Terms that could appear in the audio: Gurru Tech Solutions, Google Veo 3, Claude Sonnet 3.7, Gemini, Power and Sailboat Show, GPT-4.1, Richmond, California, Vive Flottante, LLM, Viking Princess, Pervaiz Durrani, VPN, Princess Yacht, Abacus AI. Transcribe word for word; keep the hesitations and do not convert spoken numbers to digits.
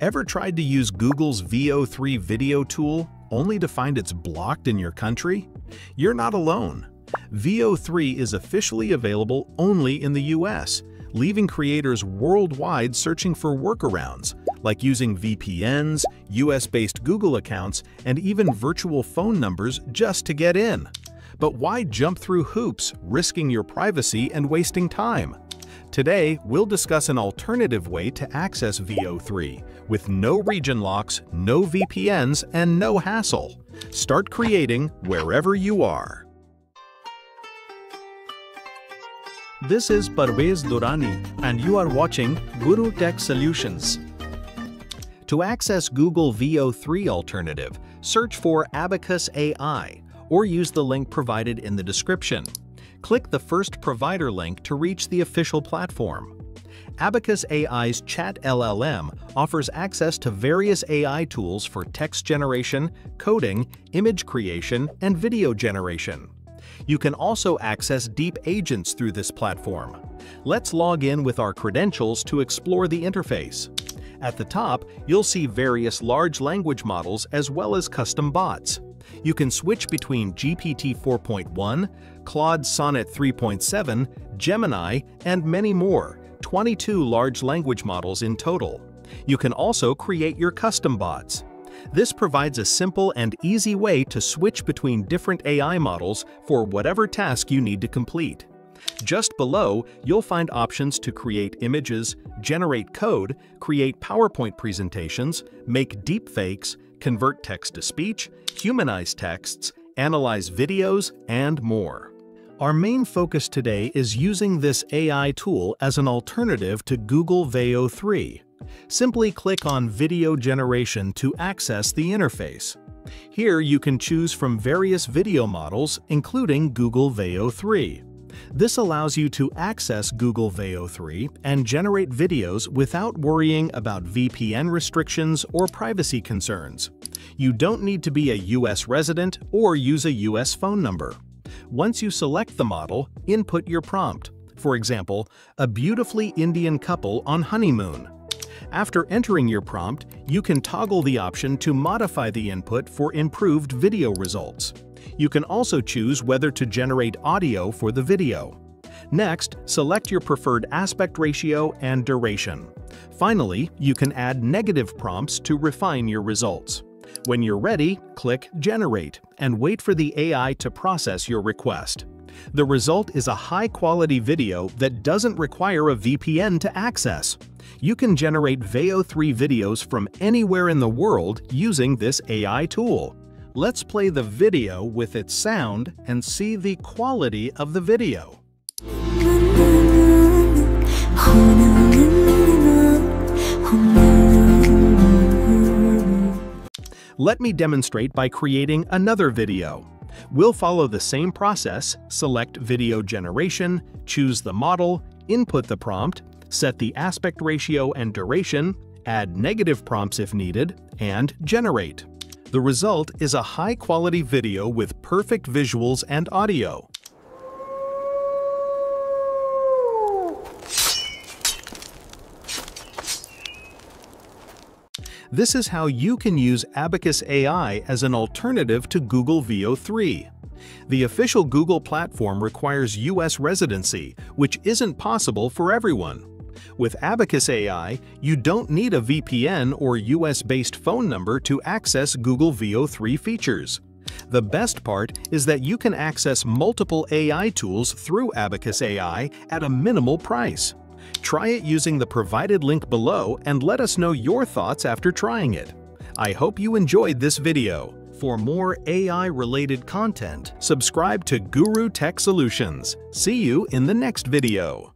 Ever tried to use Google's Veo three video tool only to find it's blocked in your country? You're not alone. Veo three is officially available only in the U S, leaving creators worldwide searching for workarounds, like using V P Ns, U S-based Google accounts, and even virtual phone numbers just to get in. But why jump through hoops, risking your privacy and wasting time? Today, we'll discuss an alternative way to access Veo three, with no region locks, no V P Ns, and no hassle. Start creating wherever you are. This is Pervaiz Durrani, and you are watching Gurru Tech Solutions. To access Google Veo three alternative, search for Abacus A I, or use the link provided in the description. Click the first provider link to reach the official platform. Abacus A I's Chat L L M offers access to various A I tools for text generation, coding, image creation, and video generation. You can also access deep agents through this platform. Let's log in with our credentials to explore the interface. At the top, you'll see various large language models as well as custom bots. You can switch between G P T four point one, Claude Sonnet three point seven, Gemini, and many more, twenty-two large language models in total. You can also create your custom bots. This provides a simple and easy way to switch between different A I models for whatever task you need to complete. Just below, you'll find options to create images, generate code, create PowerPoint presentations, make deepfakes, convert text to speech, humanize texts, analyze videos, and more. Our main focus today is using this A I tool as an alternative to Google Veo three. Simply click on Video Generation to access the interface. Here you can choose from various video models, including Google Veo three. This allows you to access Google Veo three and generate videos without worrying about V P N restrictions or privacy concerns. You don't need to be a U S resident or use a U S phone number. Once you select the model, input your prompt. For example, a beautifully Indian couple on honeymoon. After entering your prompt, you can toggle the option to modify the input for improved video results. You can also choose whether to generate audio for the video. Next, select your preferred aspect ratio and duration. Finally, you can add negative prompts to refine your results. When you're ready, click Generate and wait for the A I to process your request. The result is a high-quality video that doesn't require a V P N to access. You can generate Veo three videos from anywhere in the world using this A I tool. Let's play the video with its sound and see the quality of the video. Let me demonstrate by creating another video. We'll follow the same process, select Video Generation, choose the model, input the prompt, set the aspect ratio and duration, add negative prompts if needed, and generate. The result is a high-quality video with perfect visuals and audio. This is how you can use Abacus A I as an alternative to Google Veo three. The official Google platform requires U S residency, which isn't possible for everyone. With Abacus A I, you don't need a V P N or U S-based phone number to access Google Veo three features. The best part is that you can access multiple A I tools through Abacus A I at a minimal price. Try it using the provided link below and let us know your thoughts after trying it. I hope you enjoyed this video. For more A I-related content, subscribe to Gurru Tech Solutions. See you in the next video.